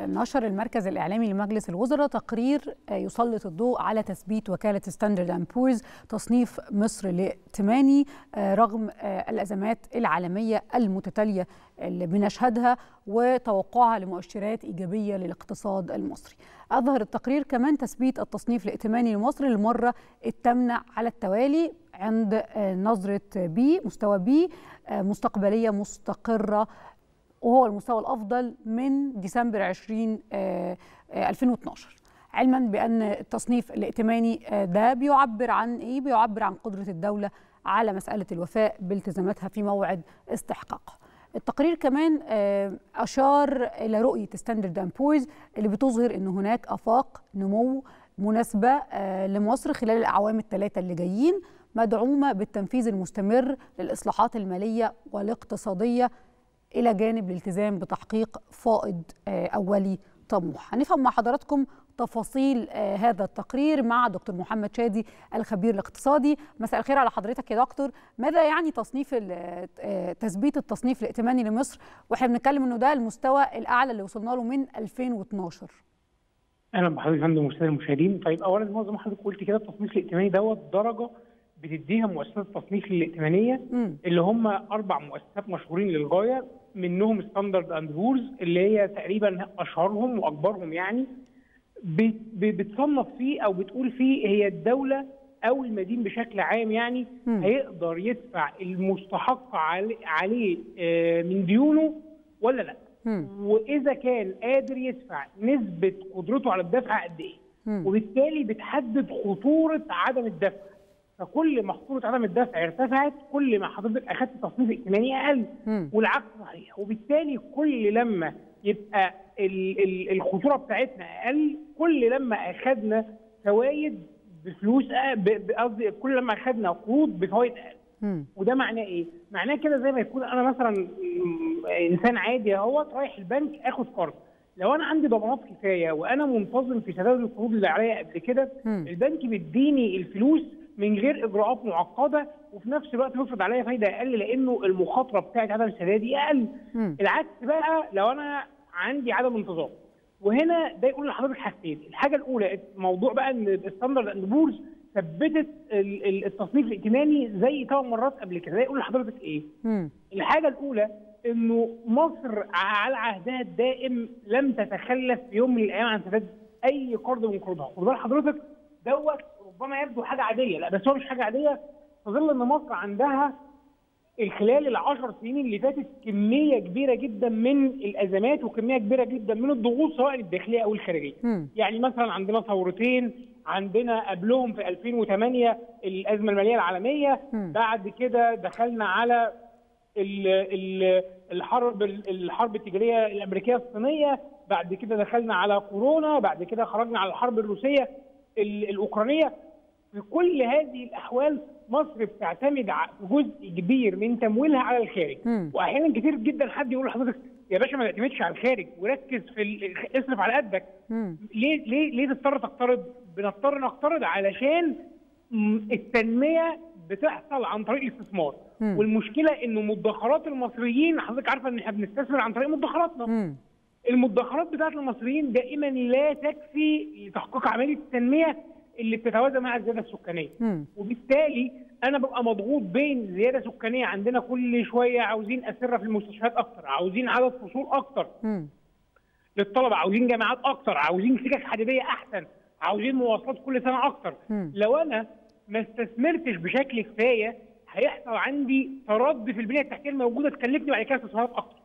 نشر المركز الإعلامي لمجلس الوزراء تقرير يسلط الضوء على تثبيت وكالة ستاندرد أند بورز تصنيف مصر لائتماني رغم الأزمات العالمية المتتالية اللي بنشهدها وتوقعها لمؤشرات إيجابية للاقتصاد المصري. أظهر التقرير كمان تثبيت التصنيف الائتماني لمصر للمرة الثامنة على التوالي عند نظرة بي مستوى بي مستقبلية مستقرة، وهو المستوى الأفضل من ديسمبر 2012، علما بأن التصنيف الائتماني ده بيعبر عن إيه؟ بيعبر عن قدرة الدولة على مسألة الوفاء بالتزاماتها في موعد استحقاقها. التقرير كمان أشار إلى رؤية ستاندرد أند بورز اللي بتظهر أن هناك آفاق نمو مناسبة لمصر خلال الأعوام الثلاثة اللي جايين، مدعومة بالتنفيذ المستمر للإصلاحات المالية والاقتصادية إلى جانب الالتزام بتحقيق فائض أولي طموح. هنفهم مع حضراتكم تفاصيل هذا التقرير مع دكتور محمد شادي الخبير الاقتصادي. مساء الخير على حضرتك يا دكتور. ماذا يعني تثبيت التصنيف الائتماني لمصر واحنا بنتكلم انه ده المستوى الأعلى اللي وصلنا له من 2012؟ أهلا بحضرتك يا فندم وسادة المشاهدين. طيب أولا زي ما حضرتك قلت كده التصنيف الائتماني دوت درجة بتديها مؤسسات التصنيف الائتمانية اللي هم 4 مؤسسات مشهورين للغاية، منهم ستاندرد اند بورز اللي هي تقريبا اشهرهم واكبرهم، يعني بتصنف فيه او بتقول فيه هي الدولة او المدين بشكل عام يعني هيقدر يدفع المستحق عليه من ديونه ولا لا، واذا كان قادر يدفع نسبة قدرته على الدفع قد ايه، وبالتالي بتحدد خطورة عدم الدفع. فكل ما خطوره عدم الدفع ارتفعت كل ما حضرتك اخذت تصنيف ائتماني اقل، والعكس صحيح، وبالتالي كل لما يبقى الخطوره بتاعتنا اقل، كل لما اخذنا فوايد بفلوس، قصدي كل لما اخذنا قروض بفوايد اقل. وده معناه ايه؟ معناه كده زي ما يكون انا مثلا انسان عادي اهوت رايح البنك اخد قرض، لو انا عندي ضمانات كفايه وانا منتظم في سداد القروض اللي عليا قبل كده، البنك بيديني الفلوس من غير اجراءات معقده، وفي نفس الوقت بيفرض عليا فايده اقل لانه المخاطره بتاعت عدم سدادي اقل. العكس بقى لو انا عندي عدم انتظام. وهنا ده يقول لحضرتك حاجتين، الحاجه الاولى موضوع بقى ان ستاندرد اند بورز ثبتت التصنيف الائتماني زي 8 مرات قبل كده، ده يقول لحضرتك ايه؟ الحاجه الاولى انه مصر على عهدها الدائم لم تتخلف في يوم من الايام عن سداد اي قرض من قروضها، خد بال حضرتك دوت ربما يبدو حاجه عاديه، لا بس هو مش حاجه عاديه في ظل ان مصر عندها خلال ال10 سنين اللي فاتت كميه كبيره جدا من الازمات وكميه كبيره جدا من الضغوط سواء الداخليه او الخارجيه. يعني مثلا عندنا ثورتين، عندنا قبلهم في 2008 الازمه الماليه العالميه، بعد كده دخلنا على الحرب التجاريه الامريكيه الصينيه، بعد كده دخلنا على كورونا، بعد كده خرجنا على الحرب الروسيه الأوكرانية. في كل هذه الأحوال مصر بتعتمد جزء كبير من تمويلها على الخارج، وأحيانا كتير جدا حد يقول لحضرتك يا باشا ما تعتمدش على الخارج وركز في اصرف على قدك. ليه ليه ليه تضطر تقترض؟ بنضطر نقترض علشان التنمية بتحصل عن طريق الاستثمار، والمشكلة إنه مدخرات المصريين حضرتك عارفة إن إحنا بنستثمر عن طريق مدخراتنا. المدخرات بتاعت المصريين دائما لا تكفي لتحقيق عمليه التنميه اللي بتتوازى مع الزياده السكانيه، وبالتالي انا ببقى مضغوط بين زياده سكانيه عندنا كل شويه، عاوزين اسره في المستشفيات اكتر، عاوزين عدد فصول اكتر للطلبه، عاوزين جامعات اكتر، عاوزين سكك حديديه احسن، عاوزين مواصلات كل سنه اكتر. لو انا ما استثمرتش بشكل كفايه هيحصل عندي تردي في البنيه التحتيه الموجوده تكلفني بعد كده استثمارات اكتر.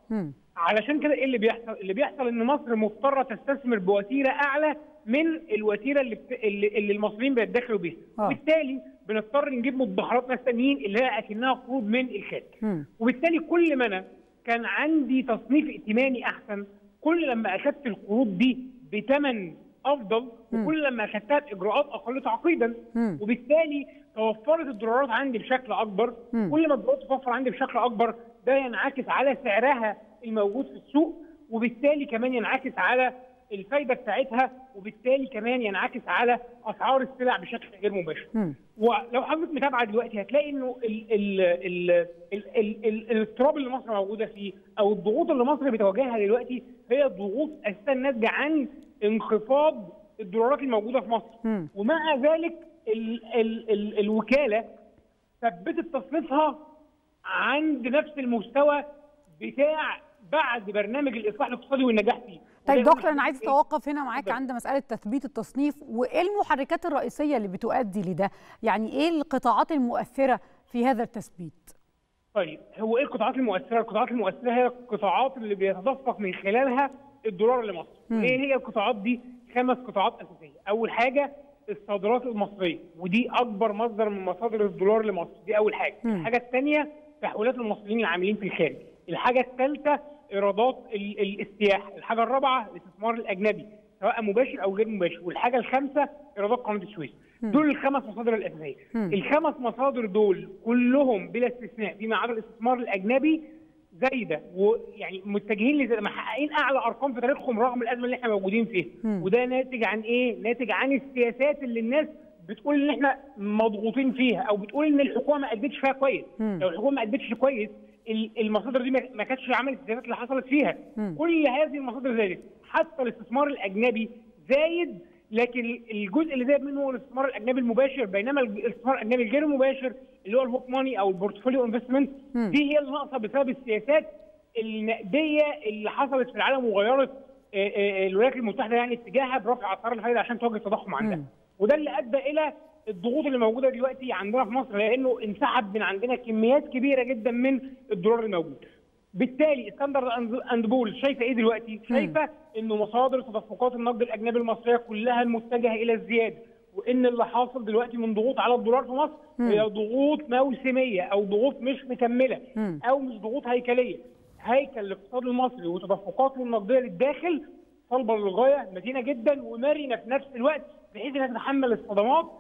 علشان كده ايه اللي بيحصل؟ اللي بيحصل ان مصر مضطره تستثمر بوتيره اعلى من الوتيره اللي المصريين بيدخروا بيها، وبالتالي بنضطر نجيب مدخرات ثانيين اللي هي اكنها قروض من الخارج. وبالتالي كل ما انا كان عندي تصنيف ائتماني احسن، كل لما اخدت القروض دي بثمن افضل، وكل لما اخدتها باجراءات اقل تعقيدا، وبالتالي توفرت الدولارات عندي بشكل اكبر، كل ما الدولارات توفر عندي بشكل اكبر ده ينعكس على سعرها الموجود في السوق، وبالتالي كمان ينعكس على الفايده بتاعتها، وبالتالي كمان ينعكس على اسعار السلع بشكل غير مباشر. ولو حضرتك متابعه دلوقتي هتلاقي انه الاضطراب اللي مصر موجوده فيه او الضغوط اللي مصر بتواجهها دلوقتي هي ضغوط اساسا ناتجه عن انخفاض الدولارات الموجوده في مصر، ومع ذلك ال الوكاله ثبتت تصنيفها عند نفس المستوى بتاع بعد برنامج الاصلاح الاقتصادي والنجاح فيه. طيب دكتور، انا عايز اتوقف هنا معاك عند مساله تثبيت التصنيف، وايه المحركات الرئيسيه اللي بتؤدي لده؟ يعني ايه القطاعات المؤثره في هذا التثبيت؟ طيب هو ايه القطاعات المؤثره؟ القطاعات المؤثره هي القطاعات اللي بيتدفق من خلالها الدولار لمصر. ايه هي القطاعات دي؟ 5 قطاعات اساسيه. اول حاجه الصادرات المصريه، ودي اكبر مصدر من مصادر الدولار لمصر، دي اول حاجه. الحاجه الثانيه تحويلات المصريين العاملين في الخارج. الحاجه الثالثه ايرادات السياحه. الحاجه الرابعه الاستثمار الاجنبي سواء مباشر او غير مباشر. والحاجه الخامسه ايرادات قناه السويس. دول ال5 مصادر الاساسيه. ال5 مصادر دول كلهم بلا استثناء فيما عدا الاستثمار الاجنبي زايده، ويعني متجهين محققين اعلى ارقام في تاريخهم رغم الازمه اللي احنا موجودين فيها. وده ناتج عن ايه؟ ناتج عن السياسات اللي الناس بتقول ان احنا مضغوطين فيها او بتقول ان الحكومه ما ادتش فيها كويس. لو الحكومه ما ادتش كويس المصادر دي ما كانتش عملت الزيادات اللي حصلت فيها. كل هذه المصادر زادت، حتى الاستثمار الاجنبي زايد، لكن الجزء اللي زاد منه هو الاستثمار الاجنبي المباشر، بينما الاستثمار الاجنبي الغير المباشر اللي هو الهوك ماني او البورتفوليو انفستمنت دي هي الناقصه بسبب السياسات النقديه اللي حصلت في العالم وغيرت الولايات المتحده يعني اتجاهها برفع اسعار الفائده عشان تواجه التضخم عندها. وده اللي ادى الى الضغوط اللي موجوده دلوقتي عندنا في مصر، لانه انسحب من عندنا كميات كبيره جدا من الدولار الموجود. بالتالي ستاندرد اند بول شايفه ايه دلوقتي؟ شايفه انه مصادر تدفقات النقد الاجنبي المصريه كلها المتجهه الى الزياده، وان اللي حاصل دلوقتي من ضغوط على الدولار في مصر هي ضغوط موسميه او ضغوط مش مكمله او مش ضغوط هيكليه. هيكل الاقتصاد المصري وتدفقاته النقديه للداخل صلبه للغايه، متينه جدا ومرنه في نفس الوقت، بحيث انها تتحمل الصدمات.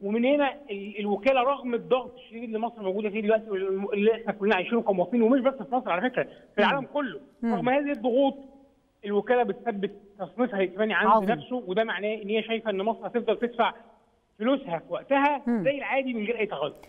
ومن هنا الوكاله رغم الضغط الشديد اللي مصر موجوده فيه دلوقتي واللي احنا كلنا عايشينه كمواطنين، ومش بس في مصر على فكره، في العالم كله، رغم هذه الضغوط الوكاله بتثبت تصنيفها الائتماني عند نفسه، وده معناه ان هي شايفه ان مصر هتفضل تدفع فلوسها في وقتها زي العادي من غير اي تغير.